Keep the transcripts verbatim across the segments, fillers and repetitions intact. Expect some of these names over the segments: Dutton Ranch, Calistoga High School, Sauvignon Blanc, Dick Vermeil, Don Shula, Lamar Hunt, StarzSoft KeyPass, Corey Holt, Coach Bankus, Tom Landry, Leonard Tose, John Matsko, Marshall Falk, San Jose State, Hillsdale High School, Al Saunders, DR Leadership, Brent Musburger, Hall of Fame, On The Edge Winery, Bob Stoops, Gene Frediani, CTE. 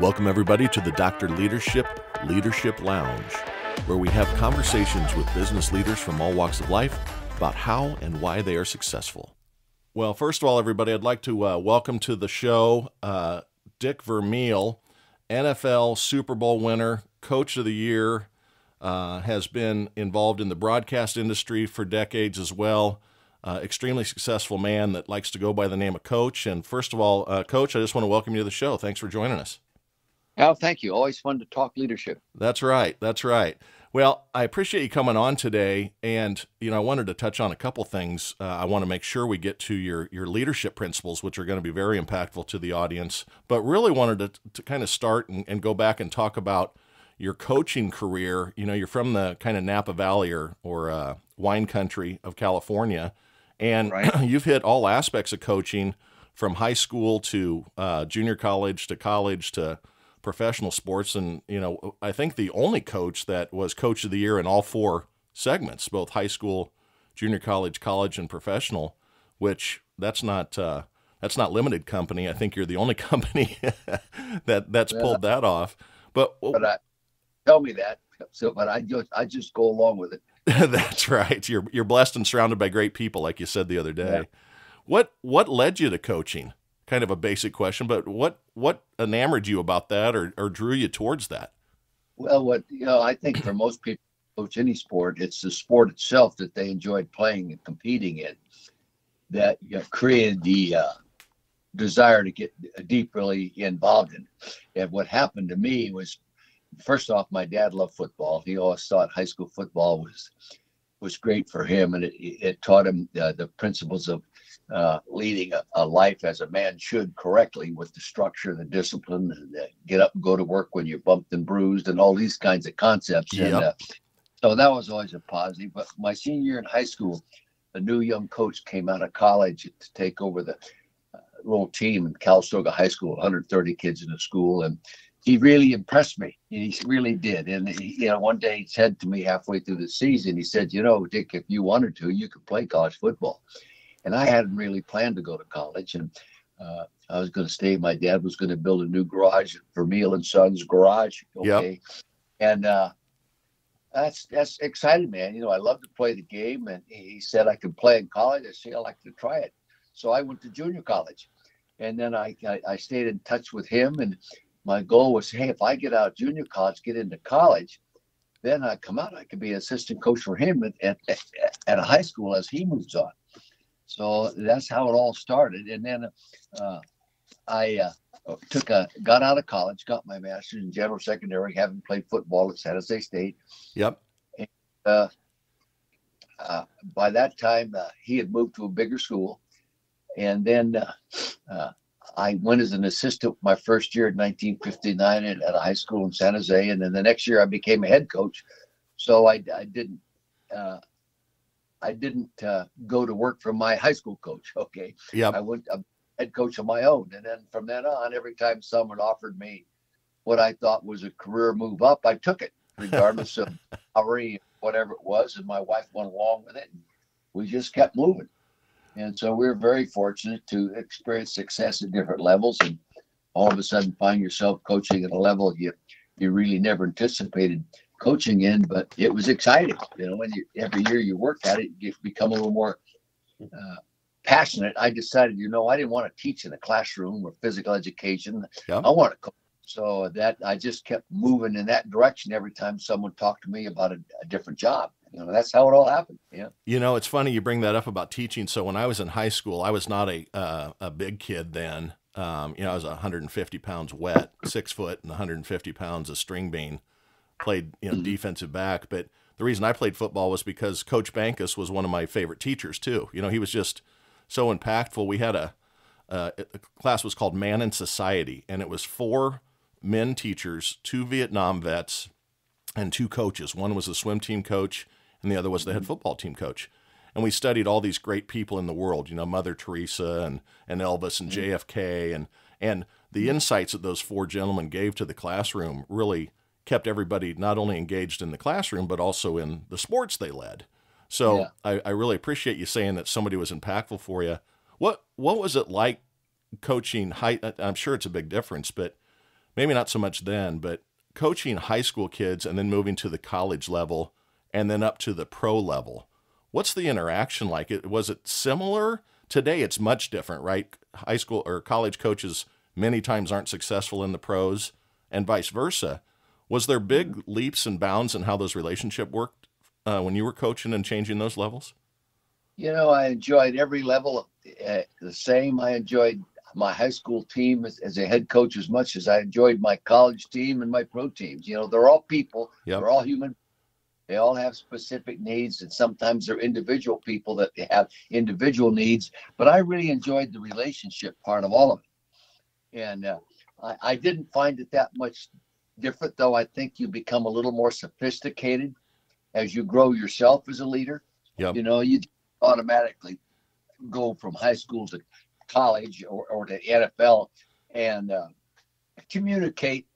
Welcome everybody to the Doctor Leadership Leadership Lounge, where we have conversations with business leaders from all walks of life about how and why they are successful. Well, first of all, everybody, I'd like to uh, welcome to the show uh, Dick Vermeil, N F L Super Bowl winner, Coach of the Year, uh, has been involved in the broadcast industry for decades as well. Uh, extremely successful man that likes to go by the name of Coach. And first of all, uh, Coach, I just want to welcome you to the show. Thanks for joining us. Oh, thank you. Always fun to talk leadership. That's right. That's right. Well, I appreciate you coming on today. And, you know, I wanted to touch on a couple things. Uh, I want to make sure we get to your, your leadership principles, which are going to be very impactful to the audience, but really wanted to, to kind of start and, and go back and talk about your coaching career. You know, you're from the kind of Napa Valley or, or uh, wine country of California, and right. You've hit all aspects of coaching from high school to uh, junior college to college to professional sports. And, you know, I think the only coach that was Coach of the Year in all four segments, both high school, junior college, college, and professional, which that's not, uh, that's not limited company. I think you're the only company that that's yeah. pulled that off. But, but I, tell me that. So, but I just, I just go along with it. That's right. You're, you're blessed and surrounded by great people. Like you said the other day, yeah. what, what led you to coaching? Kind of a basic question, but what, what enamored you about that or, or drew you towards that? Well, what, you know, I think for most people who coach any sport, it's the sport itself that they enjoyed playing and competing in that, you know, created the uh, desire to get deeply involved in. And what happened to me was, first off, my dad loved football. He always thought high school football was, was great for him. And it, it taught him uh, the principles of Uh, leading a, a life as a man should correctly, with the structure, the discipline, and the get up and go to work when you're bumped and bruised and all these kinds of concepts. Yep. And, uh, so that was always a positive. But my senior year in high school, a new young coach came out of college to take over the uh, little team in Calistoga High School, one hundred thirty kids in the school. And he really impressed me. He really did. And, he, you know, one day he said to me halfway through the season, he said, you know, Dick, if you wanted to, you could play college football. And I hadn't really planned to go to college, and uh, I was going to stay. My dad was going to build a new garage, Vermeil and Sons Garage. Okay, yep. And uh, that's that's excited me. You know, I love to play the game, and he said I could play in college. I said I'd like to try it, so I went to junior college, and then I, I I stayed in touch with him. And my goal was, hey, if I get out of junior college, get into college, then I come out, I could be an assistant coach for him at at, at a high school as he moves on. So that's how it all started. And then uh, I uh, took a, got out of college, got my master's in general secondary, having played football at San Jose State. Yep. And, uh, uh, by that time, uh, he had moved to a bigger school. And then uh, uh, I went as an assistant my first year in nineteen fifty-nine at, at a high school in San Jose. And then the next year I became a head coach. So I, I didn't uh, – I didn't uh, go to work for my high school coach. Okay. Yeah. I went a head coach of my own. And then from then on, every time someone offered me what I thought was a career move up, I took it regardless of salary, whatever it was. And my wife went along with it. And we just kept moving. And so we were very fortunate to experience success at different levels. And all of a sudden find yourself coaching at a level you, you really never anticipated coaching in, but it was exciting. You know, when you, every year you work at it, you become a little more uh, passionate. I decided, you know, I didn't want to teach in a classroom or physical education. Yep. I want to coach. So that I just kept moving in that direction every time someone talked to me about a, a different job. You know, that's how it all happened. Yeah. You know, it's funny you bring that up about teaching. So when I was in high school, I was not a uh, a big kid then. Um, you know, I was one hundred fifty pounds wet, six foot, and one hundred fifty pounds of string bean. Played, you know, mm-hmm. defensive back. But the reason I played football was because Coach Bankus was one of my favorite teachers too. You know, he was just so impactful. We had a, uh, a class was called Man in Society, and it was four men teachers, two Vietnam vets, and two coaches. One was the swim team coach, and the other was the head football team coach. And we studied all these great people in the world, you know, Mother Teresa and, and Elvis and mm-hmm. J F K. And, and the insights that those four gentlemen gave to the classroom really kept everybody not only engaged in the classroom, but also in the sports they led. So yeah. I, I really appreciate you saying that somebody was impactful for you. What, what was it like coaching high? I'm sure it's a big difference, but maybe not so much then, but coaching high school kids and then moving to the college level and then up to the pro level, what's the interaction like? It, was it similar? Today it's much different, right? High school or college coaches many times aren't successful in the pros and vice versa. Was there big leaps and bounds in how those relationships worked uh, when you were coaching and changing those levels? You know, I enjoyed every level uh, the same. I enjoyed my high school team as, as a head coach as much as I enjoyed my college team and my pro teams. You know, they're all people. Yep. They're all human. They all have specific needs, and sometimes they're individual people that have individual needs. But I really enjoyed the relationship part of all of it. And uh, I, I didn't find it that much different, though. I think you become a little more sophisticated as you grow yourself as a leader. Yep. You know, you automatically go from high school to college or, or to N F L and uh, communicate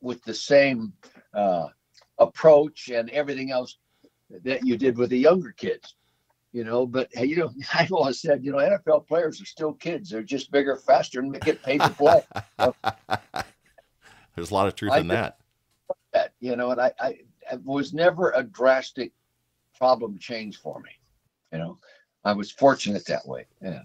with the same uh, approach and everything else that you did with the younger kids, you know. But hey, you know, I've always said, you know, N F L players are still kids. They're just bigger, faster, and they get paid to play. So, there's a lot of truth I in that. that. You know, and I, I, it was never a drastic problem change for me. You know, I was fortunate that way. Yeah.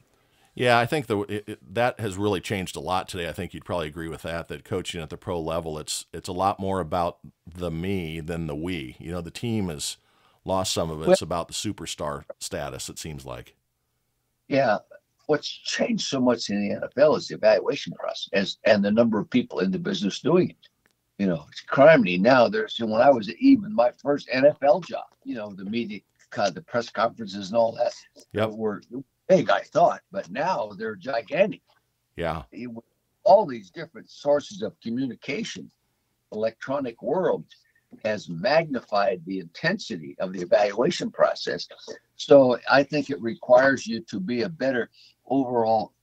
Yeah, I think the, it, it, that has really changed a lot today. I think you'd probably agree with that, that coaching at the pro level, it's it's a lot more about the me than the we. You know, the team has lost some of it. It's about the superstar status, it seems like. Yeah. What's changed so much in the N F L is the evaluation process as, and the number of people in the business doing it. You know, it's criminy now. There's, when I was at even my first N F L job, you know, the media, the press conferences and all that, yep, were big, I thought, but now they're gigantic. Yeah. All these different sources of communication, electronic world has magnified the intensity of the evaluation process. So I think it requires you to be a better overall,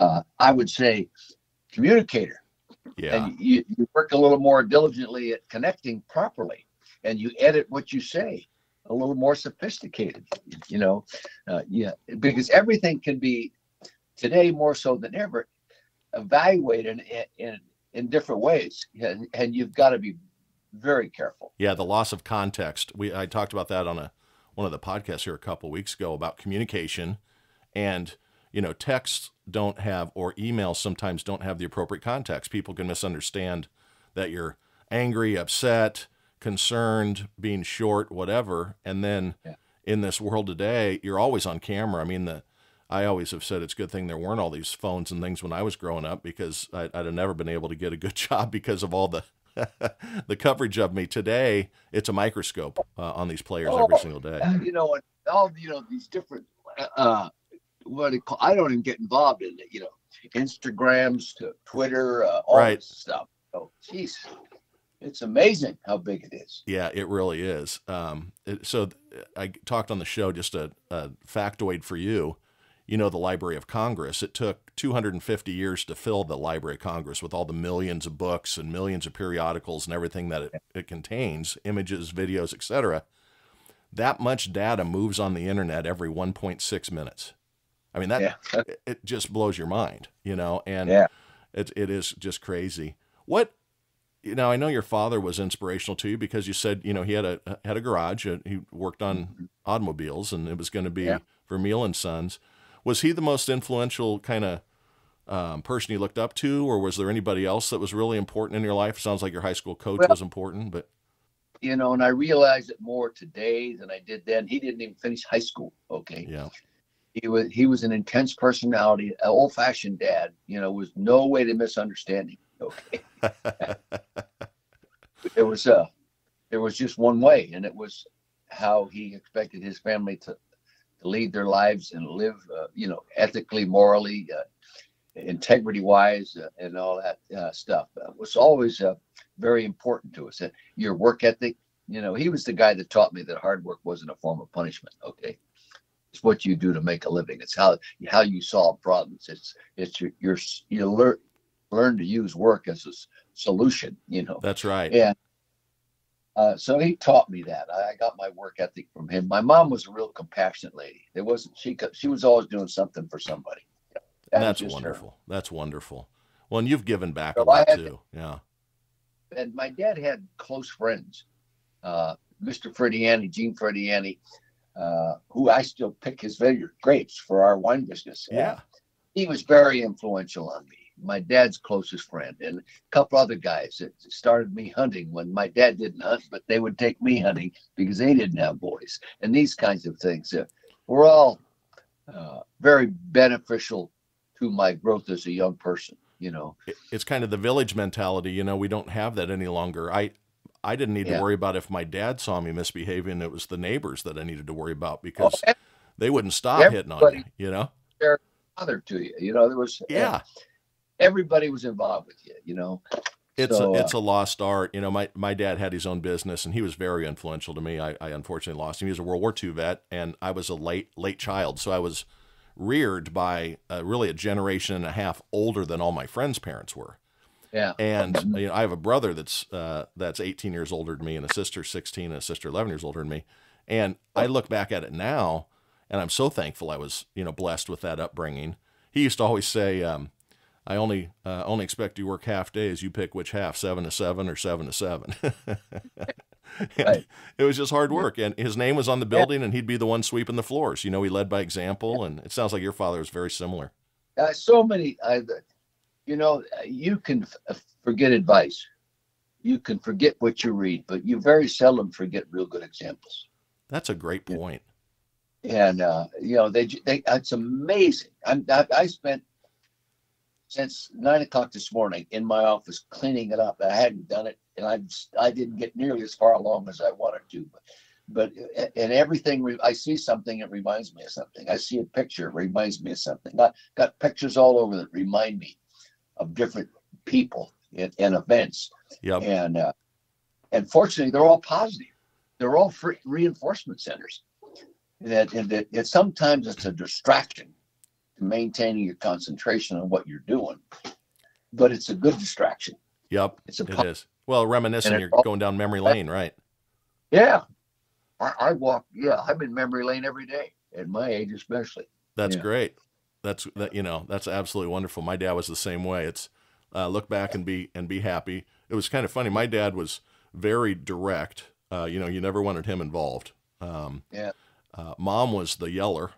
uh, I would say, communicator. Yeah. And you, you work a little more diligently at connecting properly, and you edit what you say a little more sophisticated, you know, uh, yeah, because everything can be today more so than ever evaluated in in, in different ways, and, and you've got to be very careful. Yeah, the loss of context. We I talked about that on a one of the podcasts here a couple of weeks ago about communication, and you know, texts don't have, or emails sometimes don't have the appropriate context. People can misunderstand that you're angry, upset, concerned, being short, whatever. And then yeah, in this world today, you're always on camera. I mean, the, I always have said it's a good thing there weren't all these phones and things when I was growing up, because I'd, I'd have never been able to get a good job because of all the, the coverage of me. Today, it's a microscope uh, on these players oh, every single day. You know, and all, you know, these different, uh, what do you call, I don't even get involved in it, you know, Instagrams to Twitter, uh, all right, this stuff. Oh, geez. It's amazing how big it is. Yeah, it really is. Um, it, so I talked on the show, just a, a factoid for you, you know, the Library of Congress. It took two hundred fifty years to fill the Library of Congress with all the millions of books and millions of periodicals and everything that it, it contains, images, videos, et cetera. That much data moves on the internet every one point six minutes. I mean, that yeah. it just blows your mind, you know, and yeah. it, it is just crazy. What, Now, I know your father was inspirational to you, because you said, you know, he had a had a garage. He worked on automobiles, and it was going to be yeah. Vermeil and Sons. Was he the most influential kind of um, person you looked up to, or was there anybody else that was really important in your life? It sounds like your high school coach well, was important, but you know, and I realize it more today than I did then. He didn't even finish high school. Okay, yeah, he was he was an intense personality, an old-fashioned dad. You know, was no way to misunderstand him. Okay. It was uh there was just one way, and it was how he expected his family to, to lead their lives and live uh, you know, ethically, morally, uh, integrity wise, uh, and all that uh, stuff. Uh, was always uh, very important to us. And your work ethic, you know, he was the guy that taught me that hard work wasn't a form of punishment. Okay, it's what you do to make a living. It's how how you solve problems. It's it's your your you learn learn to use work as a solution, you know. That's right. And uh, so he taught me that. I, I got my work ethic from him. My mom was a real compassionate lady. There wasn't, she, she was always doing something for somebody. That That's wonderful. Her. That's wonderful. Well, and you've given back so a lot too. To, yeah. And my dad had close friends, uh, Mister Frediani, Gene Frediani, uh, who I still pick his vineyard grapes for our wine business. Yeah. And he was very influential on me. My dad's closest friend and a couple other guys that started me hunting when my dad didn't hunt, but they would take me hunting because they didn't have boys and these kinds of things. Uh, we're all uh, very beneficial to my growth as a young person. You know, it's kind of the village mentality. You know, we don't have that any longer. I, I didn't need yeah. to worry about if my dad saw me misbehaving. It was the neighbors that I needed to worry about because oh, they wouldn't stop hitting on you, you know, their father to you, you know, there was, yeah. Uh, everybody was involved with you, you know. It's so, a, it's uh, a lost art. You know, my, my dad had his own business and he was very influential to me. I, I unfortunately lost him. He was a World War Two vet and I was a late, late child. So I was reared by uh, really a generation and a half older than all my friends' parents were. Yeah. And you know, I have a brother that's, uh, that's eighteen years older than me and a sister sixteen and a sister eleven years older than me. And I look back at it now and I'm so thankful I was, you know, blessed with that upbringing. He used to always say, um, I only uh, only expect you to work half days. You pick which half, seven to seven or seven to seven. Right. It was just hard work. And his name was on the building, and he'd be the one sweeping the floors. You know, he led by example, and it sounds like your father was very similar. Uh, so many, uh, you know, you can f forget advice. You can forget what you read, but you very seldom forget real good examples. That's a great point. And, uh, you know, they, they it's amazing. I, I, I spent... since nine o'clock this morning in my office cleaning it up. I hadn't done it, and I I didn't get nearly as far along as I wanted to. But, but and everything, I see something that reminds me of something. I see a picture, reminds me of something. I got pictures all over that remind me of different people and, and events. Yep. And, uh, and fortunately, they're all positive. They're all free reinforcement centers. And that, and that and sometimes it's a distraction, maintaining your concentration on what you're doing, but it's a good distraction. Yep, it's a it is. Well, reminiscing, you're going down memory lane, right? Yeah, I, I walk. Yeah, I'm in memory lane every day at my age, especially. That's yeah. great. That's that. You know, that's absolutely wonderful. My dad was the same way. It's uh, look back and be and be happy. It was kind of funny. My dad was very direct. Uh, you know, you never wanted him involved. Um, yeah. Uh, Mom was the yeller.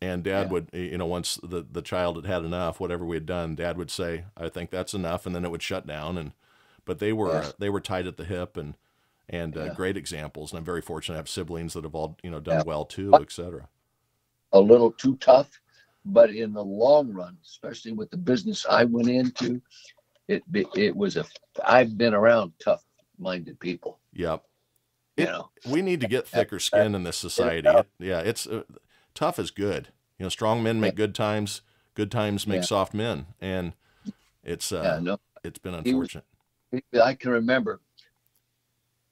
And Dad yeah. would, you know, once the, the child had had enough, whatever we had done, Dad would say, I think that's enough. And then it would shut down. And, but they were, yes. uh, they were tied at the hip and, and yeah. uh, great examples. And I'm very fortunate to have siblings that have all, you know, done yeah. well too, et cetera. A little too tough, but in the long run, especially with the business I went into, it, it was a, I've been around tough minded people. Yep. You it, know, we need to get thicker skin in this society. It, yeah. It's, uh, tough is good. You know, strong men make yeah. good times, good times make yeah. soft men. And it's, uh, yeah, no. it's been unfortunate. He was, I can remember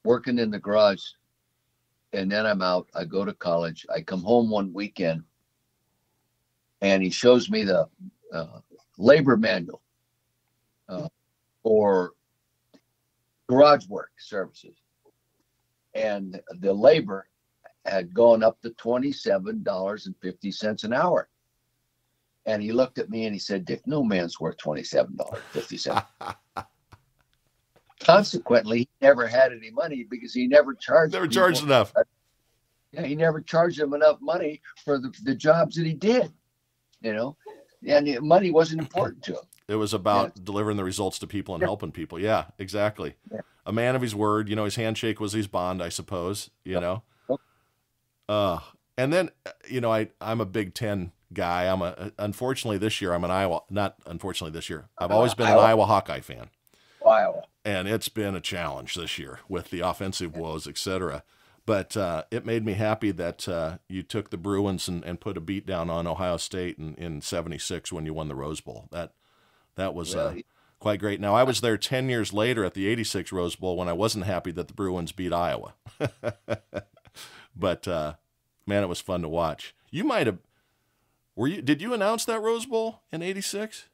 working in the garage and then I'm out, I go to college. I come home one weekend and he shows me the, uh, labor manual, uh, or garage work services, and the labor had gone up to twenty-seven dollars and fifty cents an hour. And he looked at me and he said, Dick, no man's worth twenty-seven dollars and fifty cents. Consequently, he never had any money because he never charged. Never charged enough. Yeah, he never charged them enough money for the, the jobs that he did, you know, and money wasn't important to him. It was about yeah. delivering the results to people and yeah. helping people. Yeah, exactly. Yeah. A man of his word, you know, his handshake was his bond, I suppose, you yeah. know. Uh, and then, you know, I, I'm a Big Ten guy. I'm a, unfortunately this year, I'm an Iowa, not unfortunately this year, I've always been Iowa. an Iowa Hawkeye fan. Iowa. And it's been a challenge this year with the offensive yeah. woes, et cetera. But, uh, it made me happy that, uh, you took the Bruins and, and put a beat down on Ohio State in, in seventy-six when you won the Rose Bowl. That, that was, really? uh, quite great. Now I was there ten years later at the eighty-six Rose Bowl when I wasn't happy that the Bruins beat Iowa. But, uh, man, it was fun to watch. You might have, were you, did you announce that Rose Bowl in eighty-six?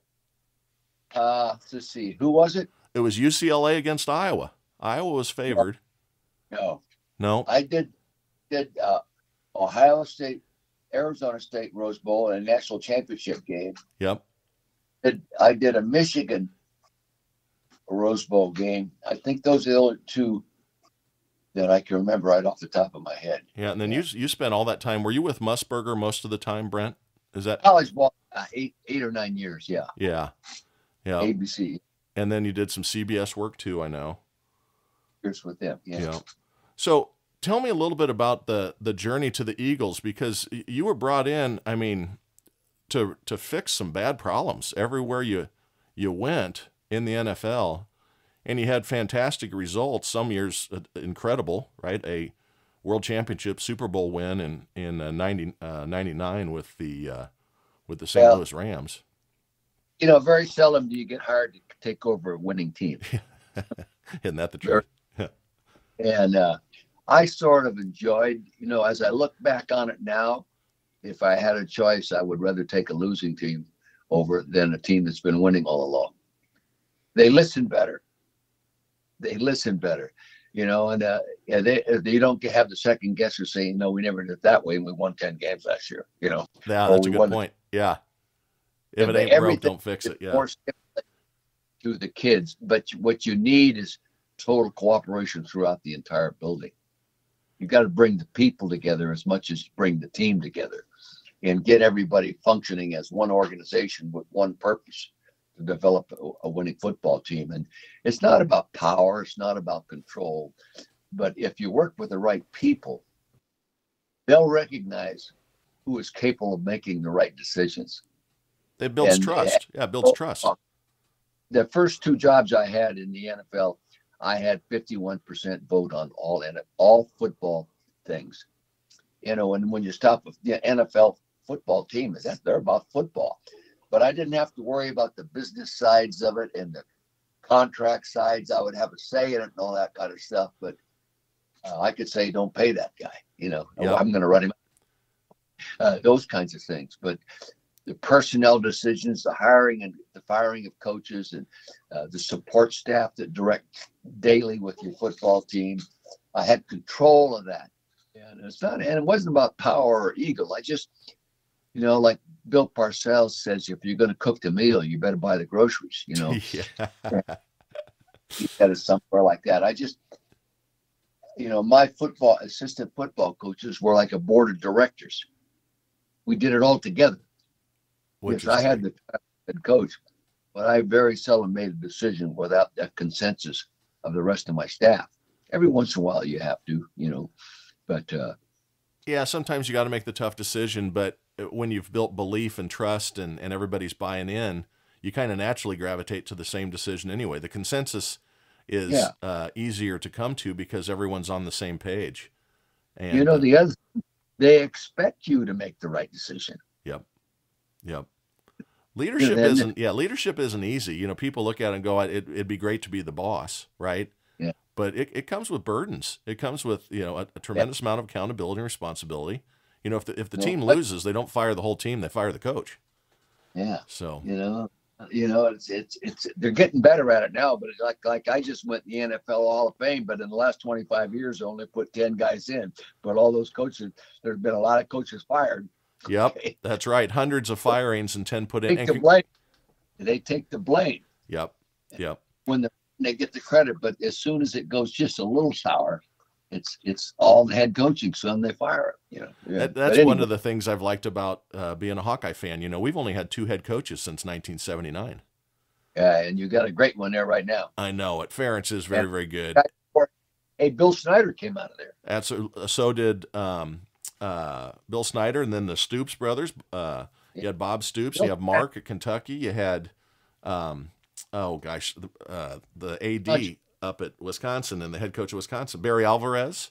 Uh, let's see. Who was it? It was U C L A against Iowa. Iowa was favored. No. No. I did, did, uh, Ohio State, Arizona State Rose Bowl and a national championship game. Yep. Did, I did a Michigan a Rose Bowl game. I think those are the two that I can remember right off the top of my head. Yeah, and then you you spent all that time. Were you with Musburger most of the time, Brent? Is that college ball? Uh, eight eight or nine years. Yeah. Yeah. Yeah. A B C. And then you did some C B S work too, I know. Years with them. Yeah. yeah. So tell me a little bit about the the journey to the Eagles, because you were brought in, I mean, to to fix some bad problems everywhere you you went in the N F L, and you had fantastic results. Some years uh, incredible, right? A World Championship, Super Bowl win in in uh, ninety, uh, ninety-nine with the uh, with the Saint Well, Louis Rams. You know, very seldom do you get hired to take over a winning team. Isn't that the truth? And uh, I sort of enjoyed, you know, as I look back on it now, if I had a choice, I would rather take a losing team over than a team that's been winning all along. They listen better. They listen better, you know, and uh, yeah, they they don't have the second guesser saying, no, we never did it that way. And we won ten games last year, you know. Yeah, that's a good point. The, yeah. If it ain't broke, don't fix it. Yeah. To the kids. But what you need is total cooperation throughout the entire building. You've got to bring the people together as much as you bring the team together and get everybody functioning as one organization with one purpose to develop a winning football team. And it's not about power. It's not about control. But if you work with the right people, they'll recognize who is capable of making the right decisions. It builds and, trust. And, yeah, it builds oh, trust. The first two jobs I had in the N F L, I had fifty-one percent vote on all all football things, you know. And when you stop with the N F L football team, is that they're about football, but I didn't have to worry about the business sides of it and the contract sides. I would have a say in it and all that kind of stuff. But uh, I could say, "Don't pay that guy," you know. Yeah. I'm going to run him. Uh, those kinds of things, but. The personnel decisions, the hiring and the firing of coaches, and uh, the support staff that direct daily with your football team. I had control of that. And it's not, and it wasn't about power or ego. I just, you know, like Bill Parcells says, if you're going to cook the meal, you better buy the groceries, you know. Yeah. He said it somewhere like that. I just, you know, my football assistant football coaches were like a board of directors. We did it all together. Yes, I had the head coach, but I very seldom made a decision without the consensus of the rest of my staff. Every once in a while you have to, you know, but. Uh, yeah, sometimes you got to make the tough decision, but when you've built belief and trust and, and everybody's buying in, you kind of naturally gravitate to the same decision anyway. The consensus is yeah. uh, easier to come to because everyone's on the same page. And, you know, the other, they expect you to make the right decision. Yep. Yep. Leadership then, isn't, yeah, leadership isn't easy. You know, people look at it and go, it, it'd be great to be the boss, right? Yeah. But it, it comes with burdens. It comes with, you know, a, a tremendous yeah. amount of accountability and responsibility. You know, if the, if the well, team loses, they don't fire the whole team, they fire the coach. Yeah. So, you know, you know, it's, it's, it's, they're getting better at it now, but it's like, like I just went in the N F L Hall of Fame, but in the last twenty-five years, I only put ten guys in, but all those coaches, there's been a lot of coaches fired. Yep, okay. That's right. Hundreds of firings and ten put in. Take the blame. They take the blame. Yep, yep. When they get the credit, but as soon as it goes just a little sour, it's it's all the head coaching, so they fire it. You know, yeah. that, that's anyway. One of the things I've liked about uh, being a Hawkeye fan. You know, we've only had two head coaches since nineteen seventy-nine. Yeah, and you got a great one there right now. I know it. Ferentz is very, yeah. very good. Hey, Bill Snyder came out of there. That's uh, so did. Um, Uh, Bill Snyder, and then the Stoops brothers. Uh, you had Bob Stoops. You have Mark at Kentucky. You had, um, oh gosh, the, uh, the A D up at Wisconsin and the head coach of Wisconsin, Barry Alvarez.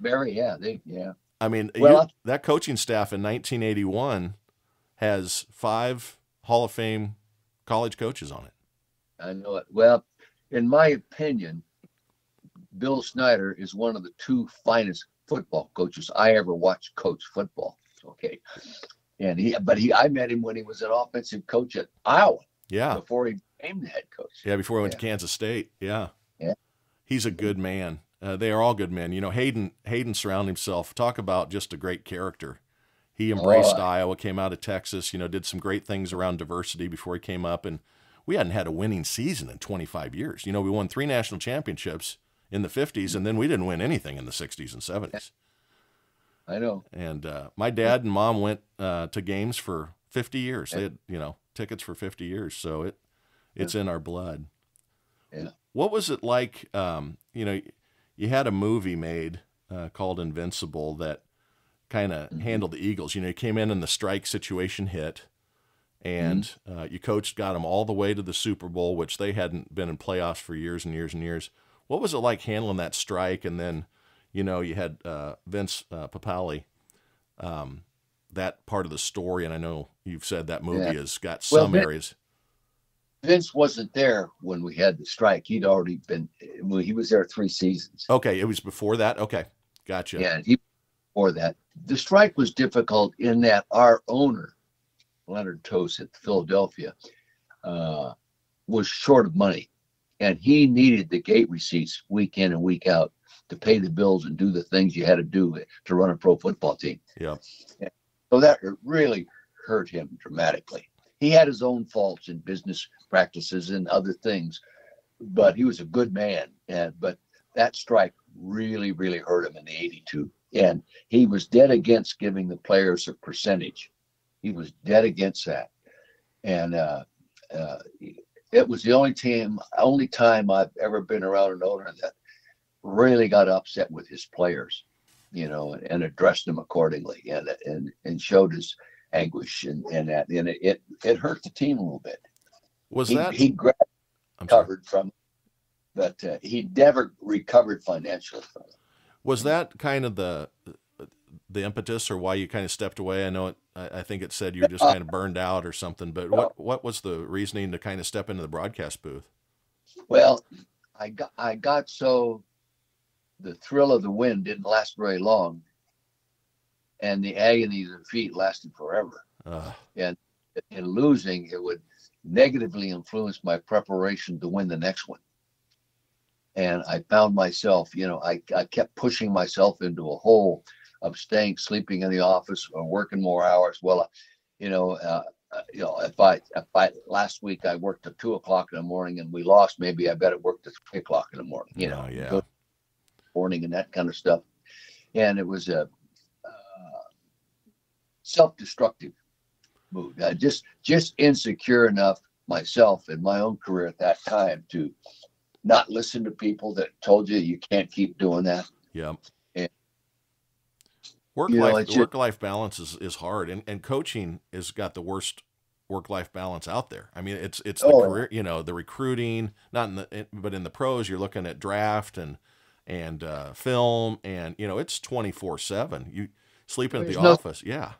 Barry, yeah, they, yeah. I mean, well, you, that coaching staff in nineteen eighty-one has five Hall of Fame college coaches on it. I know it. Well, in my opinion, Bill Snyder is one of the two finest football coaches I ever watched coach football. Okay. And he, but he, I met him when he was an offensive coach at Iowa. Yeah. Before he became the head coach. Yeah. Before he went yeah. to Kansas State. Yeah. Yeah. He's a good man. Uh, they are all good men. You know, Hayden, Hayden surrounded himself. Talk about just a great character. He embraced oh, I... Iowa, came out of Texas, you know, did some great things around diversity before he came up and we hadn't had a winning season in twenty-five years. You know, we won three national championships in the fifties, and then we didn't win anything in the sixties and seventies. I know. And uh, my dad and mom went uh, to games for fifty years. They had, you know, tickets for fifty years. So it it's in our blood. Yeah. What was it like, um, you know, you had a movie made uh, called Invincible that kind of mm-hmm. handled the Eagles. You know, you came in and the strike situation hit, and mm-hmm. uh, you coached, got them all the way to the Super Bowl, which they hadn't been in playoffs for years and years and years. What was it like handling that strike? And then, you know, you had uh, Vince uh, Papale, um, that part of the story. And I know you've said that movie yeah. has got well, some Vin areas. Vince wasn't there when we had the strike. He'd already been, well, he was there three seasons. Okay. It was before that. Okay. Gotcha. Yeah. He, before that, the strike was difficult in that our owner, Leonard Tose at Philadelphia, uh, was short of money. And he needed the gate receipts week in and week out to pay the bills and do the things you had to do to run a pro football team. Yeah. So that really hurt him dramatically. He had his own faults in business practices and other things, but he was a good man. And but that strike really, really hurt him in the eighty-two. And he was dead against giving the players a percentage. He was dead against that. And uh, uh, it was the only team, only time I've ever been around an owner that really got upset with his players, you know, and, and addressed them accordingly, and and and showed his anguish and, and that, and it, it, it hurt the team a little bit. Was he, that he gradually recovered from, but uh, he never recovered financially from it. Was that kind of the the impetus, or why you kind of stepped away? I know it, I think it said you were just kind of burned out or something, but what, what was the reasoning to kind of step into the broadcast booth? Well, I got, I got so the thrill of the win didn't last very long, and the agony of defeat lasted forever. Uh, and in losing, it would negatively influence my preparation to win the next one. And I found myself, you know, I, I kept pushing myself into a hole of staying, sleeping in the office, or working more hours. Well, uh, you know, uh, uh, you know, if I, if I, last week I worked till two o'clock in the morning and we lost, maybe I better work till three o'clock in the morning, you know, oh, yeah. morning and that kind of stuff. And it was a uh, self-destructive mood. I just, just insecure enough myself in my own career at that time to not listen to people that told you you can't keep doing that. Yeah. Work life, you know, work life balance is, is hard, and, and coaching has got the worst work life balance out there. I mean, it's it's the oh. career, you know, the recruiting, not in the but in the pros, you're looking at draft and and uh, film, and you know it's twenty four seven. You sleeping there's at the no, office, yeah.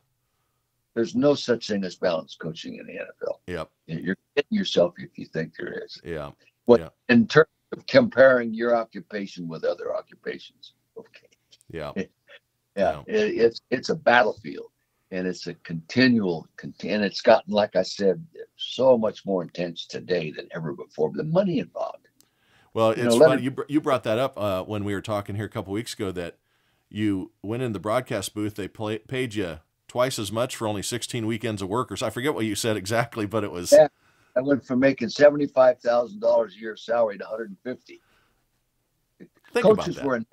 There's no such thing as balance coaching in the N F L. Yep, you're kidding yourself if you think there is. Yeah. What yeah. in terms of comparing your occupation with other occupations? Okay. Yeah. Yeah, yeah. It, it's it's a battlefield, and it's a continual, and it's gotten, like I said, so much more intense today than ever before. But the money involved. Well, you it's know, funny. It, you you brought that up uh, when we were talking here a couple of weeks ago, that you went in the broadcast booth. They play, paid you twice as much for only sixteen weekends of work, or so. I forget what you said exactly, but it was. Yeah, I went from making seventy five thousand dollars a year salary to one hundred and fifty. Think Coaches about that. Were in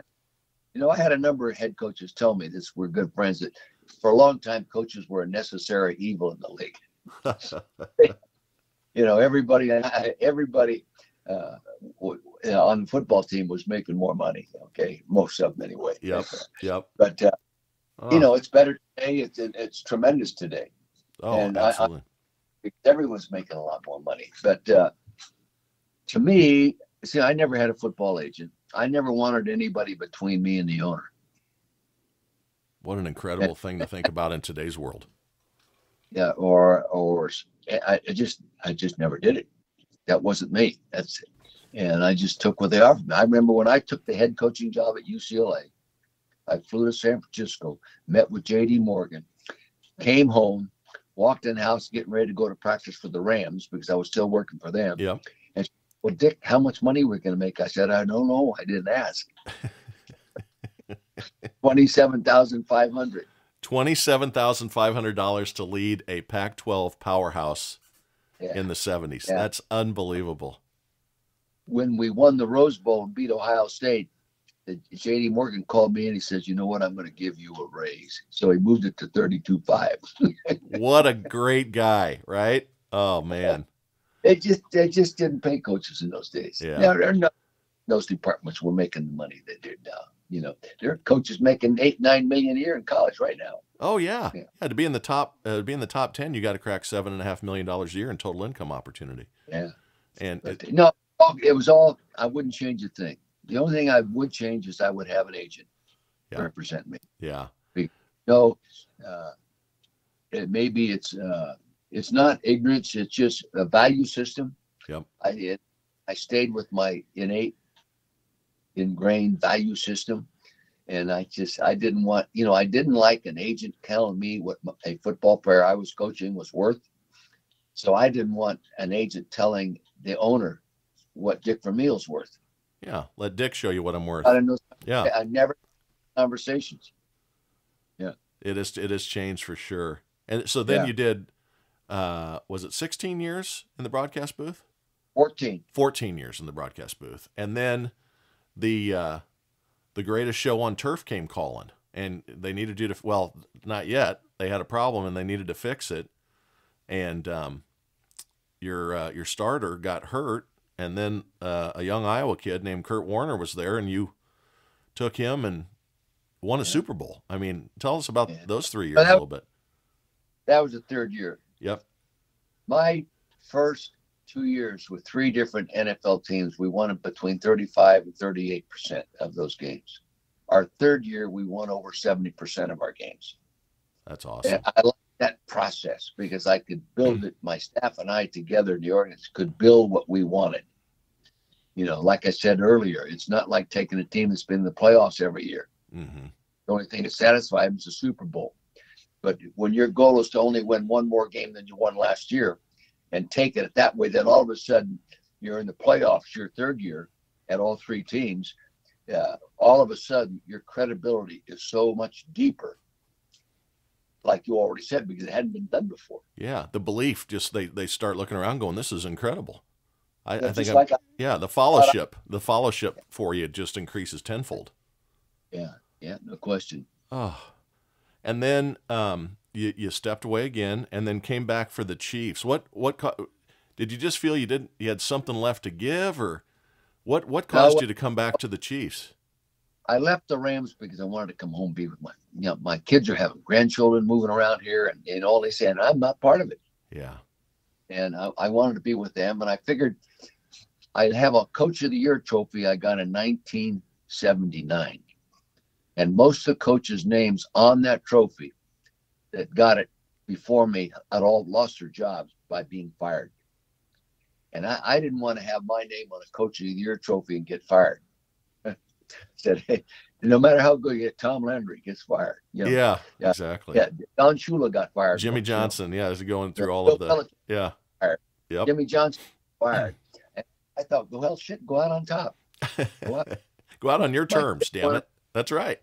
You know, I had a number of head coaches tell me this. We're good friends. That for a long time, coaches were a necessary evil in the league. You know, everybody, everybody uh, on the football team was making more money. Okay, most of them anyway. Yep, yep. But uh, oh. you know, it's better today. It's it, it's tremendous today. Oh, and absolutely. I, I, everyone's making a lot more money. But uh, to me, see, I never had a football agent. I never wanted anybody between me and the owner. What an incredible thing to think about in today's world. Yeah. Or, or I, I just, I just never did it. That wasn't me. That's it. And I just took what they offered me. I remember when I took the head coaching job at U C L A, I flew to San Francisco, met with J D Morgan, came home, walked in the house, getting ready to go to practice for the Rams because I was still working for them. Yeah. Well, Dick, how much money we're going to make? I said, I don't know. I didn't ask. twenty-seven thousand five hundred dollars. twenty-seven thousand five hundred dollars to lead a Pac twelve powerhouse yeah. in the seventies. Yeah. That's unbelievable. When we won the Rose Bowl and beat Ohio State, J D. Morgan called me and he says, you know what, I'm going to give you a raise. So he moved it to thirty-two five. What a great guy, right? Oh, man. They just they just didn't pay coaches in those days. Yeah. Now, there are no, those departments were making the money that they're now. You know, there are coaches making eight, nine million a year in college right now. Oh, yeah. Yeah, yeah to be in the top, uh, to be in the top ten, you got to crack seven and a half million dollars a year in total income opportunity. Yeah. And but, it, no, it was all, I wouldn't change a thing. The only thing I would change is I would have an agent yeah. represent me. Yeah. No, uh, it, maybe it's, uh, it's not ignorance. It's just a value system. Yep. I it, I stayed with my innate ingrained value system. And I just, I didn't want, you know, I didn't like an agent telling me what my, a football player I was coaching was worth. So I didn't want an agent telling the owner what Dick Vermeil's worth. Yeah, let Dick show you what I'm worth. I don't know. Yeah, I never had conversations. Yeah, it is. It has changed for sure. And so then yeah. you did. Uh, was it sixteen years in the broadcast booth? Fourteen. Fourteen years in the broadcast booth, and then the uh, the greatest show on turf came calling, and they needed you to. Well, not yet. They had a problem, and they needed to fix it. And um, your uh, your starter got hurt. And then uh, a young Iowa kid named Kurt Warner was there, and you took him and won a yeah. Super Bowl. I mean, tell us about yeah. those three years that, a little bit. That was the third year. Yep. My first two years with three different N F L teams, we won between thirty-five and thirty-eight percent of those games. Our third year, we won over seventy percent of our games. That's awesome. And I like that process because I could build it. My staff and I together, the audience could build what we wanted. You know, like I said earlier, it's not like taking a team that's been in the playoffs every year. Mm-hmm. The only thing that satisfies them is the Super Bowl. But when your goal is to only win one more game than you won last year and take it that way, then all of a sudden you're in the playoffs your third year at all three teams. Uh, all of a sudden your credibility is so much deeper. Like you already said, because it hadn't been done before. Yeah, the belief just they they start looking around, going, "This is incredible." I, I think, like I, yeah, the followship, I, the followship yeah. for you just increases tenfold. Yeah, yeah, no question. Oh, and then um, you you stepped away again, and then came back for the Chiefs. What what did you just feel you didn't you had something left to give, or what what caused no, you to come back to the Chiefs? I left the Rams because I wanted to come home, be with my, you know, my kids are having grandchildren moving around here and, and all they say, and I'm not part of it. Yeah. And I, I wanted to be with them. And I figured I'd have a Coach of the Year trophy I got in nineteen seventy-nine. And most of the coaches' names on that trophy that got it before me had all lost their jobs by being fired. And I, I didn't want to have my name on a Coach of the Year trophy and get fired. Said, hey, no matter how good you get, Tom Landry gets fired. You know? Yeah, yeah, exactly. Yeah, Don Shula got fired. Jimmy Johnson, Shula. yeah, is going through yeah, all Bill of the Belichick yeah. Fired. Yep. Jimmy Johnson fired. And I thought, well, shit, go out on top. Go out, go out on your terms, damn it. That's right.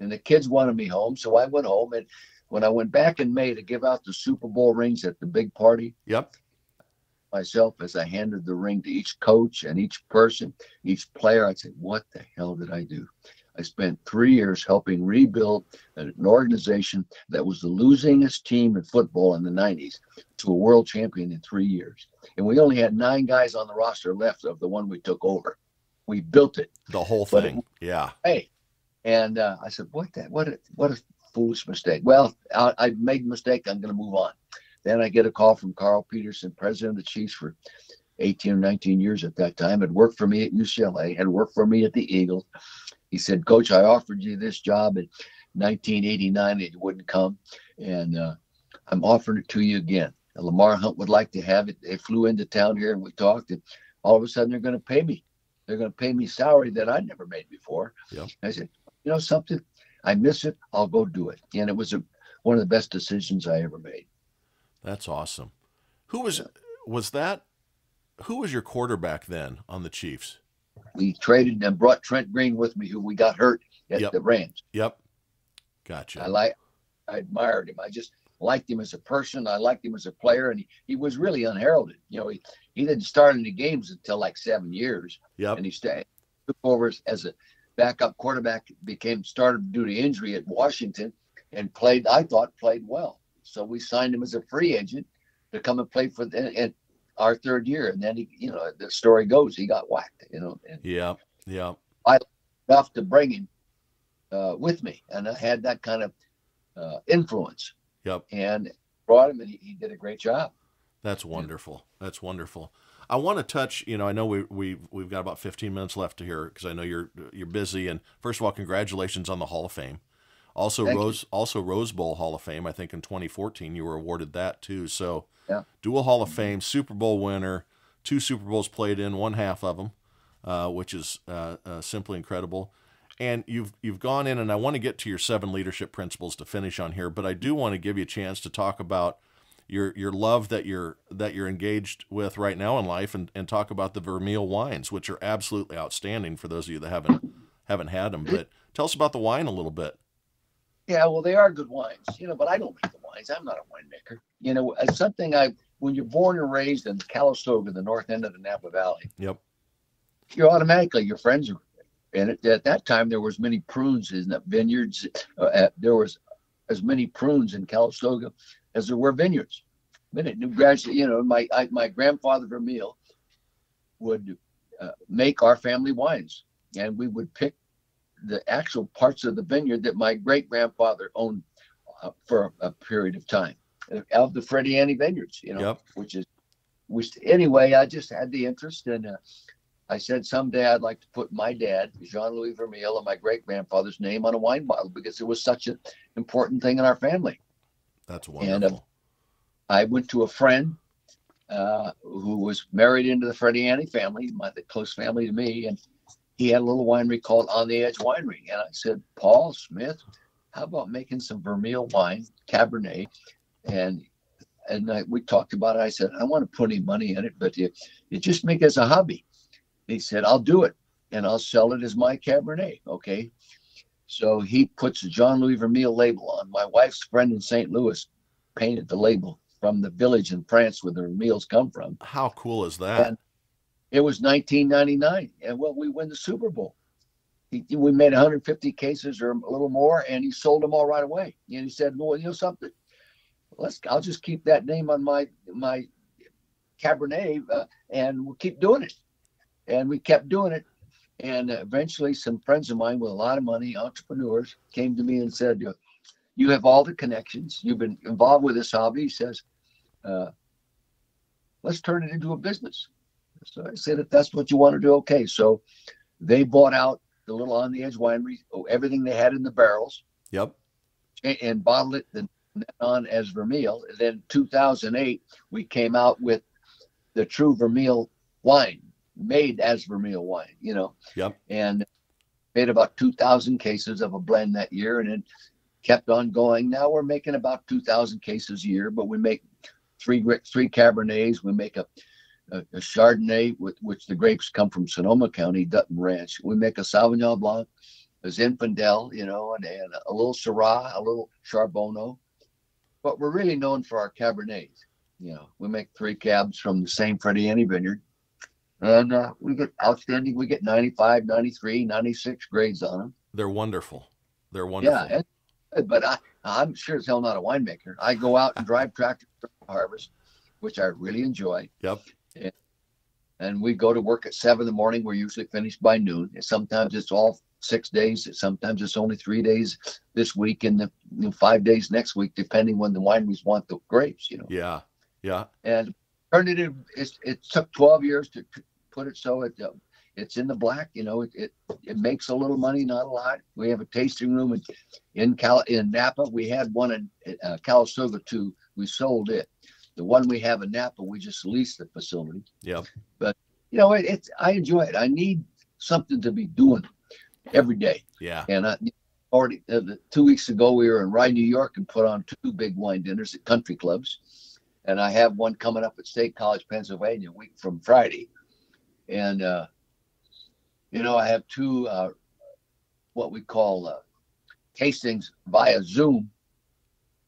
And the kids wanted me home, so I went home. And when I went back in May to give out the Super Bowl rings at the big party, yep. myself, as I handed the ring to each coach and each person, each player, I'd say, what the hell did I do? I spent three years helping rebuild an organization that was the losingest team in football in the nineties to a world champion in three years. And we only had nine guys on the roster left of the one we took over. We built it. The whole thing. It, yeah. Hey, and uh, I said, what that? What a, what a foolish mistake. Well, I, I made a mistake. I'm going to move on. Then I get a call from Carl Peterson, president of the Chiefs for eighteen or nineteen years at that time. Had worked for me at U C L A, had worked for me at the Eagles. He said, Coach, I offered you this job in nineteen eighty-nine. It wouldn't come. And uh, I'm offering it to you again. And Lamar Hunt would like to have it. They flew into town here and we talked. And all of a sudden, they're going to pay me. They're going to pay me salary that I never made before. Yep. I said, you know something? I miss it. I'll go do it. And it was a, one of the best decisions I ever made. That's awesome. Who was was that? Who was your quarterback then on the Chiefs? We traded and brought Trent Green with me, who we got hurt at yep. the Rams. Yep, gotcha. I like, I admired him. I just liked him as a person. I liked him as a player, and he, he was really unheralded. You know, he, he didn't start any games until like seven years. Yep. And he stayed, took over as a backup quarterback, became started due to injury at Washington, and played, I thought, played well. So we signed him as a free agent to come and play for the, and our third year. And then, he, you know, the story goes, he got whacked, you know. And yeah, yeah. I left to bring him uh, with me, and I had that kind of uh, influence. Yep. And brought him, and he, he did a great job. That's wonderful. Yeah. That's wonderful. I want to touch, you know, I know we, we, we've got about fifteen minutes left to hear because I know you're you're busy. And first of all, congratulations on the Hall of Fame. Also Thank Rose you. also Rose Bowl Hall of Fame, I think in twenty fourteen you were awarded that too. So yeah. Dual Hall of Fame, Super Bowl winner, two Super Bowls played in, one half of them, uh, which is uh, uh, simply incredible. And you've you've gone in, and I want to get to your seven leadership principles to finish on here, but I do want to give you a chance to talk about your your love that you're that you're engaged with right now in life, and, and talk about the Vermeil wines, which are absolutely outstanding for those of you that haven't haven't had them. But tell us about the wine a little bit. Yeah, well, they are good wines, you know, but I don't make the wines. I'm not a winemaker. You know, it's something I, when you're born and raised in Calistoga, the north end of the Napa Valley, yep, you're automatically, your friends are, and at, at that time there was many prunes in the vineyards. Uh, at, there was as many prunes in Calistoga as there were vineyards. Many new graduates, you know, my I, my grandfather Vermeil would uh, make our family wines, and we would pick the actual parts of the vineyard that my great-grandfather owned uh, for a, a period of time, of the Frediani vineyards, you know, yep. which is, which anyway, I just had the interest. And uh, I said, someday I'd like to put my dad, Jean-Louis Vermeil, and my great-grandfather's name on a wine bottle, because it was such an important thing in our family. That's wonderful. And uh, I went to a friend uh, who was married into the Frediani family, my the close family to me, and he had a little winery called On The Edge Winery. And I said, Paul Smith, how about making some Vermeil wine, Cabernet? And and I, we talked about it. I said, I want to put any money in it, but you, you just make it as a hobby. And he said, I'll do it, and I'll sell it as my Cabernet, okay? So he puts a Jean-Louis Vermeil label on. My wife's friend in Saint Louis painted the label from the village in France where the Vermeils come from. How cool is that? And it was nineteen ninety-nine, and well, we win the Super Bowl. He, we made one hundred fifty cases or a little more, and he sold them all right away. And he said, "Well, you know something? Let's. I'll just keep that name on my my Cabernet, uh, and we'll keep doing it." And we kept doing it, and eventually, some friends of mine with a lot of money, entrepreneurs, came to me and said, "You have all the connections. You've been involved with this hobby." He says, uh, "Let's turn it into a business." So I said, if that's what you want to do, okay. So they bought out the little On The Edge winery, everything they had in the barrels. Yep. And, and bottled it then on as Vermeil. And then two thousand eight, we came out with the true Vermeil wine, made as Vermeil wine, you know. Yep. And made about two thousand cases of a blend that year, and then kept on going. Now we're making about two thousand cases a year, but we make three three Cabernets. We make a... A, a Chardonnay, with which the grapes come from Sonoma County, Dutton Ranch. We make a Sauvignon Blanc, a Zinfandel, you know, and, and a little Syrah, a little Charbonneau. But we're really known for our Cabernets. You know, we make three cabs from the same Frediani vineyard. And uh, we get outstanding. We get ninety-five, ninety-three, ninety-six grades on them. They're wonderful. They're wonderful. Yeah, and, but I, I'm sure as hell not a winemaker. I go out and drive tractors for harvest, which I really enjoy. Yep. And, and we go to work at seven in the morning. We're usually finished by noon. And sometimes it's all six days. Sometimes it's only three days this week, and the you know, five days next week, depending when the wineries want the grapes. You know. Yeah, yeah. And turned it in, it's, it took twelve years to put it so it uh, it's in the black. You know, it, it it makes a little money, not a lot. We have a tasting room in in, Cal, in Napa. We had one in uh, Calistoga too. We sold it. The one we have in Napa, we just leased the facility. Yeah. But, you know, it, it's, I enjoy it. I need something to be doing every day. Yeah. And I already, uh, the, two weeks ago, we were in Rye, New York, and put on two big wine dinners at country clubs. And I have one coming up at State College, Pennsylvania, a week from Friday. And, uh, you know, I have two, uh, what we call uh, tastings via Zoom.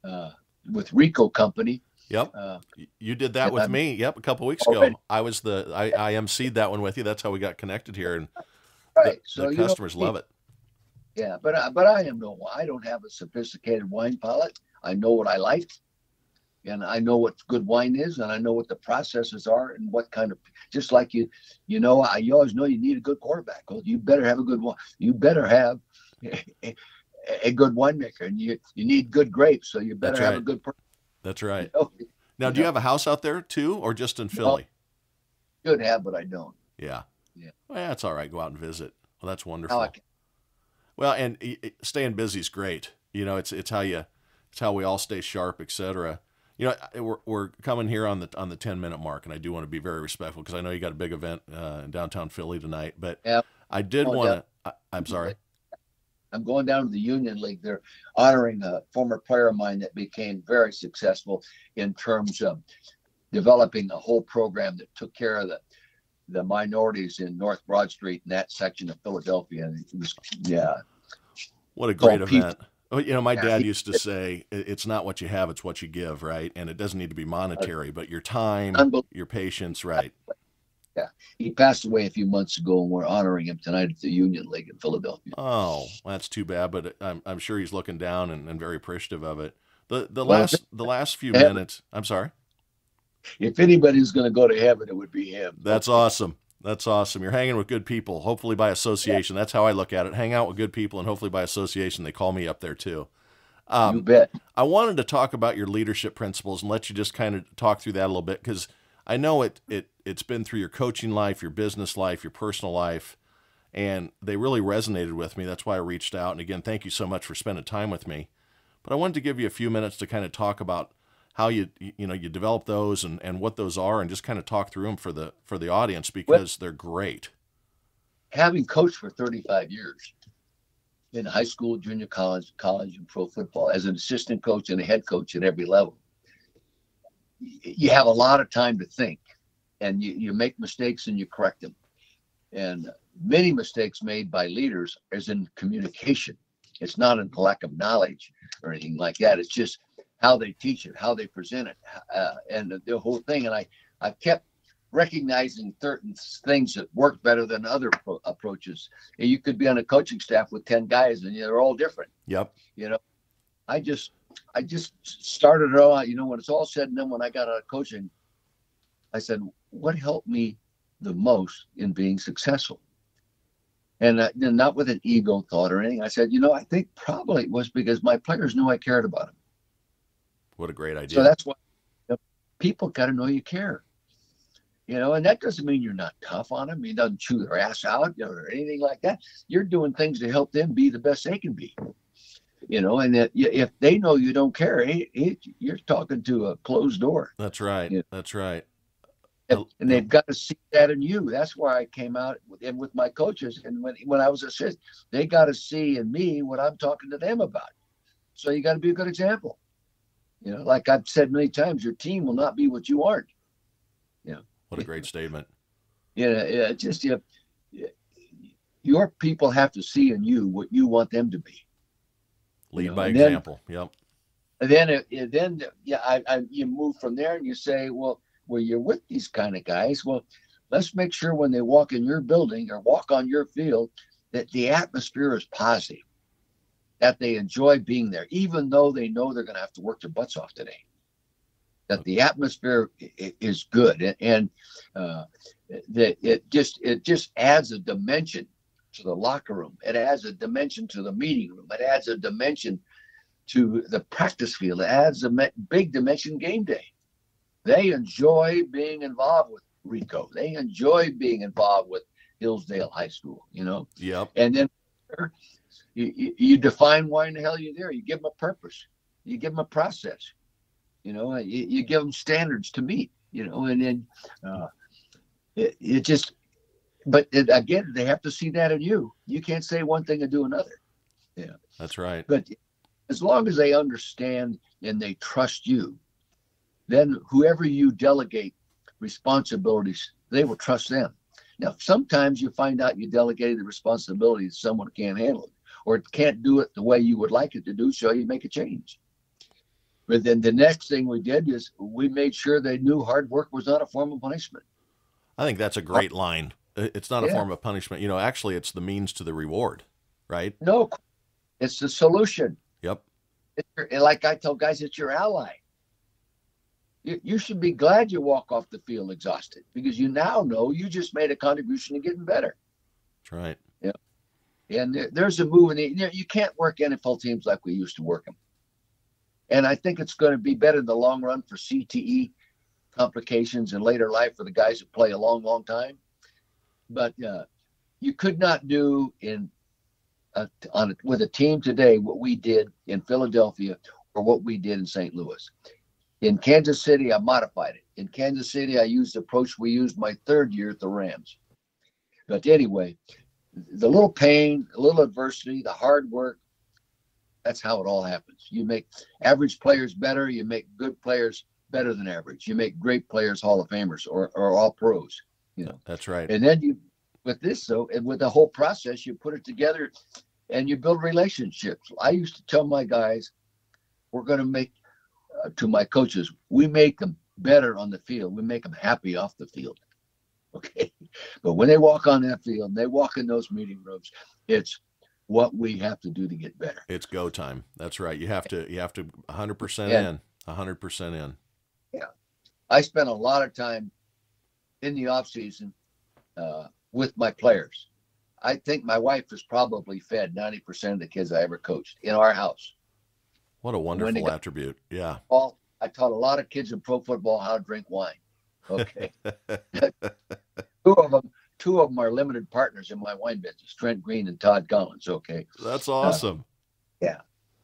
Uh, with Rico Company. Yep. Uh, you did that with I'm, me. Yep. A couple of weeks oh, ago. Right. I was the, I, I emceed that one with you. That's how we got connected here. And right. the, so the customers love it. Yeah. But, I, but I am no, I don't have a sophisticated wine palate. I know what I like, and I know what good wine is, and I know what the processes are, and what kind of, just like you, you know, I, you always know you need a good quarterback. Well, you better have a good one. You better have a, a good winemaker, and you, you need good grapes. So you better That's have right. a good person. That's right. You know? Now, do you have a house out there too, or just in Philly? Well, should have, but I don't. Yeah. Yeah. Well, that's all right. Go out and visit. Well, that's wonderful. Like well, and it, staying busy is great. You know, it's, it's how you, it's how we all stay sharp, et cetera. You know, we're, we're coming here on the, on the ten minute mark, and I do want to be very respectful, because I know you got a big event uh, in downtown Philly tonight, but yeah. I did want to, I'm sorry. I'm going down to the Union League. They're honoring a former player of mine that became very successful in terms of developing a whole program that took care of the, the minorities in North Broad Street and that section of Philadelphia. And it was, yeah. What a great event. Oh, you know, my dad used to say, it's not what you have, it's what you give, right? And it doesn't need to be monetary, but your time, your patience, right? Yeah, he passed away a few months ago, and we're honoring him tonight at the Union League in Philadelphia. Oh, that's too bad, but I'm I'm sure he's looking down and, and very appreciative of it. The the well, last the last few heaven. minutes, I'm sorry. If anybody's going to go to heaven, it would be him. That's awesome. That's awesome. You're hanging with good people, hopefully by association. Yeah. That's how I look at it. Hang out with good people, and hopefully by association, they call me up there too. Um, you bet. I wanted to talk about your leadership principles and let you just kind of talk through that a little bit, because I know it, it, it's been through your coaching life, your business life, your personal life, and they really resonated with me. That's why I reached out. And again, thank you so much for spending time with me, but I wanted to give you a few minutes to kind of talk about how you, you know, you develop those and, and what those are, and just kind of talk through them for the, for the audience, because well, they're great. Having coached for thirty-five years in high school, junior college, college, and pro football as an assistant coach and a head coach at every level, you have a lot of time to think, and you, you make mistakes and you correct them. And many mistakes made by leaders is in communication. It's not in lack of knowledge or anything like that. It's just how they teach it, how they present it, uh, and the whole thing. And I, I've kept recognizing certain things that work better than other pro approaches. And you could be on a coaching staff with ten guys, and they're all different. Yep. You know, I just, I just started it all out. You know, when it's all said and done, when I got out of coaching, I said, what helped me the most in being successful? And uh, not with an ego thought or anything. I said, you know, I think probably it was because my players knew I cared about them. What a great idea. So that's why, you know, people got to know you care. You know, and that doesn't mean you're not tough on them. You don't chew their ass out, you know, or anything like that. You're doing things to help them be the best they can be. You know, and that if they know you don't care, it, it, you're talking to a closed door. That's right. You know? That's right. And, and they've got to see that in you. That's why I came out with, and with my coaches. And when, when I was assistant, they got to see in me what I'm talking to them about. So you got to be a good example. You know, like I've said many times, your team will not be what you aren't. Yeah. You know? What a great statement. Yeah. You know, yeah. Just, you know, your people have to see in you what you want them to be. Lead you know, by and example. Then, yep. And then, it, then yeah, I, I, you move from there and you say, well, well, you're with these kind of guys. Well, let's make sure when they walk in your building or walk on your field that the atmosphere is positive, that they enjoy being there, even though they know they're going to have to work their butts off today, that okay. the atmosphere is good. And, and uh, that it just, it just adds a dimension to the locker room. It adds a dimension to the meeting room. It adds a dimension to the practice field. It adds a big dimension game day. They enjoy being involved with Rico. They enjoy being involved with Hillsdale High School, you know? Yep. And then you, you define why in the hell you're there. You give them a purpose. You give them a process, you know, you, you give them standards to meet, you know, and then uh, it, it just, but it, again, they have to see that in you. You can't say one thing and do another. Yeah, that's right. But as long as they understand and they trust you, then whoever you delegate responsibilities, they will trust them. Now, sometimes you find out you delegated the responsibility to someone who can't handle it or can't do it the way you would like it to do, so you make a change. But then the next thing we did is we made sure they knew hard work was not a form of punishment. I think that's a great line. It's not yeah. a form of punishment. You know, actually, it's the means to the reward, right? No, it's the solution. Yep. It's your, like I tell guys, it's your ally. You, you should be glad you walk off the field exhausted because you now know you just made a contribution to getting better. That's right. Yeah. And there, there's a move in the, you know, you can't work N F L teams like we used to work them. And I think it's going to be better in the long run for C T E complications in later life for the guys that play a long, long time. But uh, you could not do in a, on a, with a team today what we did in Philadelphia or what we did in Saint Louis. In Kansas City, I modified it. In Kansas City, I used the approach we used my third year at the Rams. But anyway, the little pain, a little adversity, the hard work, that's how it all happens. You make average players better. You make good players better than average. You make great players Hall of Famers or, or all pros. You know, that's right. And then you, with this though, and with the whole process, you put it together, and you build relationships. I used to tell my guys, we're going to make uh, to my coaches, we make them better on the field. We make them happy off the field. Okay, but when they walk on that field, and they walk in those meeting rooms, it's what we have to do to get better. It's go time. That's right. You have to, you have to one hundred percent in, one hundred percent in. Yeah. I spent a lot of time in the off season uh, with my players. I think my wife has probably fed ninety percent of the kids I ever coached in our house. What a wonderful attribute. Yeah. Well, I taught a lot of kids in pro football how to drink wine. Okay. Two of them. Two of them are limited partners in my wine business, Trent Green and Todd Collins. Okay. That's awesome. Uh, yeah.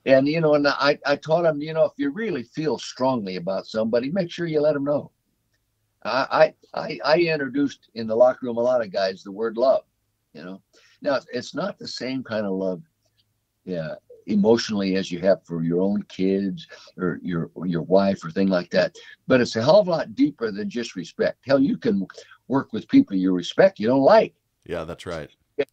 And, you know, and I, I taught them, you know, if you really feel strongly about somebody, make sure you let them know. I, I, I introduced in the locker room, a lot of guys, the word love, you know, now it's not the same kind of love. Yeah. Emotionally as you have for your own kids or your, or your wife or thing like that. But it's a hell of a lot deeper than just respect. Hell, you can work with people you respect, you don't like. Yeah, that's right.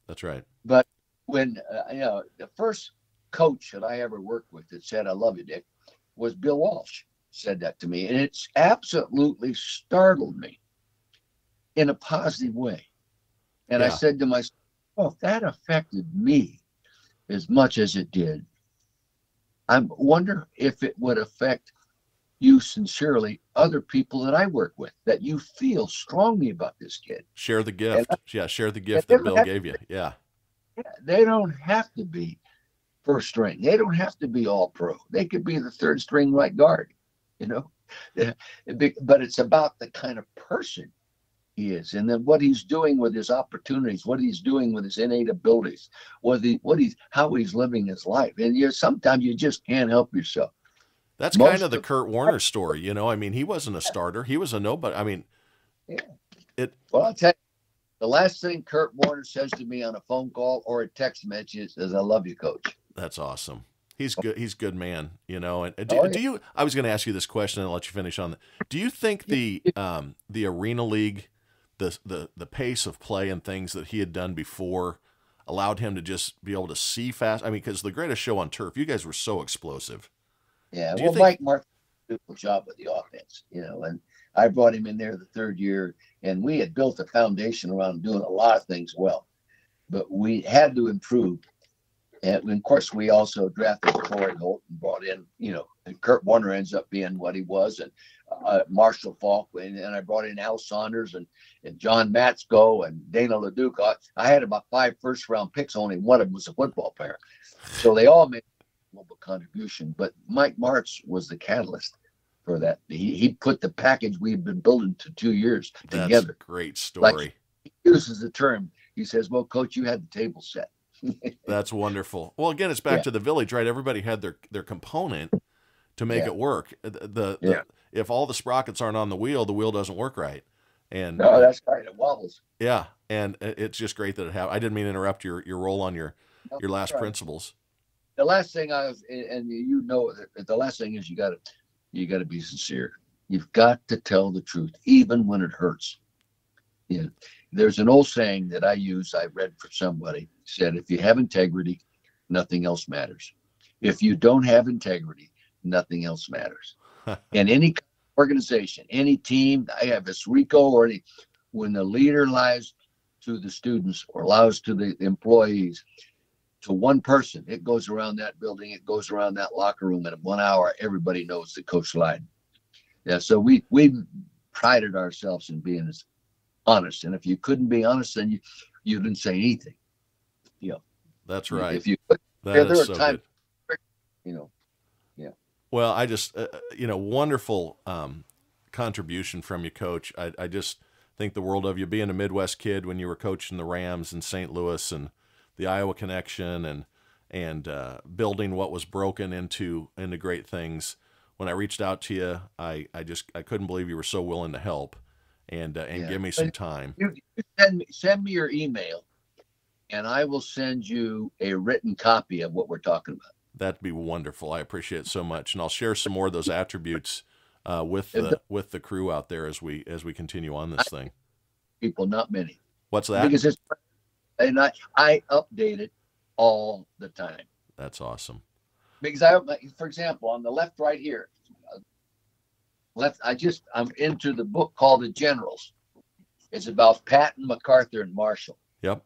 That's right. But when, uh, you know, the first coach that I ever worked with that said, I love you, Dick, was Bill Walsh, said that to me. And it's absolutely startled me in a positive way. And yeah. I said to myself, well, if that affected me as much as it did, I wonder if it would affect you sincerely, other people that I work with, that you feel strongly about this kid. Share the gift. I, yeah, share the gift that Bill gave you. Yeah. yeah. They don't have to be first string. They don't have to be all pro. They could be the third string right guard, you know. But it's about the kind of person he is, and then what he's doing with his opportunities, what he's doing with his innate abilities, what he, what he's, how he's living his life. And you sometimes you just can't help yourself. That's Most kind of the of Kurt Warner story, you know. I mean, he wasn't a starter; he was a nobody. I mean, yeah. It. Well, I'll tell you, the last thing Kurt Warner says to me on a phone call or a text message is, "I love you, Coach." That's awesome. He's good. He's a good man, you know. And do, oh, yeah. do you? I was going to ask you this question and I'll let you finish on that. Do you think the um, the Arena League, the the the pace of play and things that he had done before allowed him to just be able to see fast? I mean, because the greatest show on turf, you guys were so explosive. Yeah, well, think... Mike Martin did a beautiful job with the offense, you know, and I brought him in there the third year, and we had built a foundation around doing a lot of things well, but we had to improve. And of course, we also drafted Corey Holt and brought in, you know, and Kurt Warner ends up being what he was, and uh, Marshall Falk, and, and I brought in Al Saunders and, and John Matsko and Dana LaDuke. I, I had about five first-round picks, only one of them was a football player. So they all made a contribution, but Mike Martz was the catalyst for that. He, he put the package we've been building to two years That's together. A great story. Like, he uses the term. He says, well, Coach, you had the table set. That's wonderful. Well, again, it's back yeah. to the village, right? Everybody had their their component to make yeah. it work. The, the, yeah. the if all the sprockets aren't on the wheel, the wheel doesn't work right. And no, that's right. It wobbles. Yeah, and it's just great that it happened. I didn't mean to interrupt your your role on your no, your last right. principles. The last thing I was, and you know, the last thing is you got to, you got to be sincere. You've got to tell the truth, even when it hurts. Yeah. There's an old saying that I use, I read for somebody, said, if you have integrity, nothing else matters. If you don't have integrity, nothing else matters. And any organization, any team, I have this RICO or any, when the leader lies to the students or lies to the employees, to one person, it goes around that building, it goes around that locker room, and in one hour, everybody knows the coach lied. Yeah, so we we prided ourselves in being as honest, and if you couldn't be honest, then you you didn't say anything. You know, that's right. If you, yeah, there are times, you know, yeah. Well, I just uh, you know, wonderful um, contribution from you, Coach. I I just think the world of you. Being a Midwest kid when you were coaching the Rams in Saint Louis and the Iowa connection and, and, uh, building what was broken into, into great things. When I reached out to you, I, I just, I couldn't believe you were so willing to help and, uh, and yeah. give me some time. You, you send me, send me your email and I will send you a written copy of what we're talking about. That'd be wonderful. I appreciate it so much. And I'll share some more of those attributes, uh, with the, with the crew out there as we, as we continue on this thing. People, not many. What's that? Because it's, And I, I update it all the time. That's awesome. Because I, for example, on the left right here, left, I just, I'm into the book called The Generals. It's about Patton, MacArthur, and Marshall. Yep.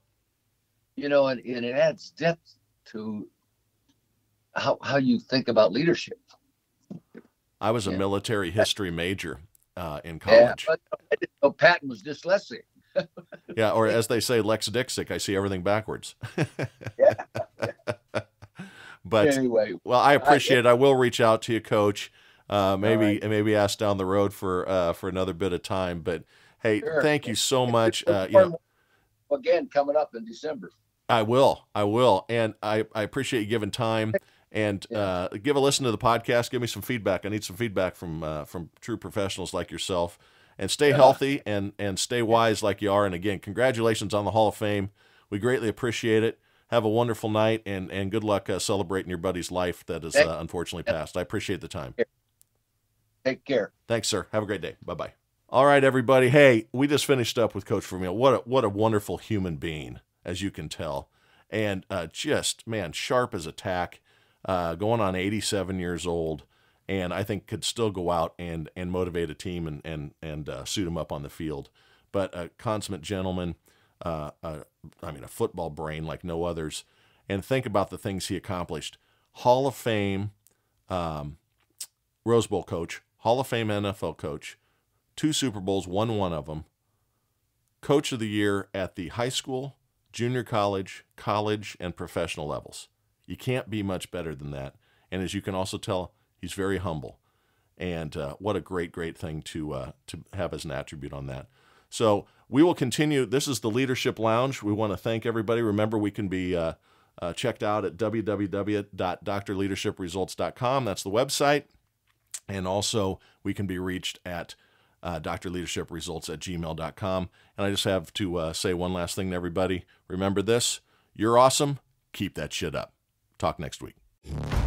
You know, and, and it adds depth to how, how you think about leadership. I was a yeah. military history major uh, in college. Yeah, but I didn't know Patton was dyslexic. Yeah, or as they say, Lex Dixit, I see everything backwards. yeah. But anyway, well, I appreciate I, it. I will reach out to you, Coach. Uh, maybe right. maybe ask down the road for uh, for another bit of time. But hey, sure. thank you so much. Uh, you know, again, coming up in December. I will, I will, and I I appreciate you giving time and yeah. uh, give a listen to the podcast. Give me some feedback. I need some feedback from uh, from true professionals like yourself. And stay healthy and, and stay wise like you are. And again, congratulations on the Hall of Fame. We greatly appreciate it. Have a wonderful night and, and good luck uh, celebrating your buddy's life that is uh, unfortunately passed. I appreciate the time. Take care. Thanks, sir. Have a great day. Bye-bye. All right, everybody. Hey, we just finished up with Coach Vermeil. What a, what a wonderful human being, as you can tell. And uh, just, man, sharp as a tack, uh, going on eighty-seven years old. And I think could still go out and, and motivate a team and, and, and uh, suit them up on the field. But a consummate gentleman, uh, uh, I mean, a football brain like no others. And think about the things he accomplished. Hall of Fame, um, Rose Bowl coach, Hall of Fame N F L coach, two Super Bowls, won one of them, coach of the year at the high school, junior college, college, and professional levels. You can't be much better than that. And as you can also tell, he's very humble, and uh, what a great, great thing to uh, to have as an attribute on that. So we will continue. This is the Leadership Lounge. We want to thank everybody. Remember, we can be uh, uh, checked out at w w w dot dr leadership results dot com. That's the website. And also, we can be reached at uh, dr leadership results at gmail dot com. And I just have to uh, say one last thing to everybody. Remember this. You're awesome. Keep that shit up. Talk next week.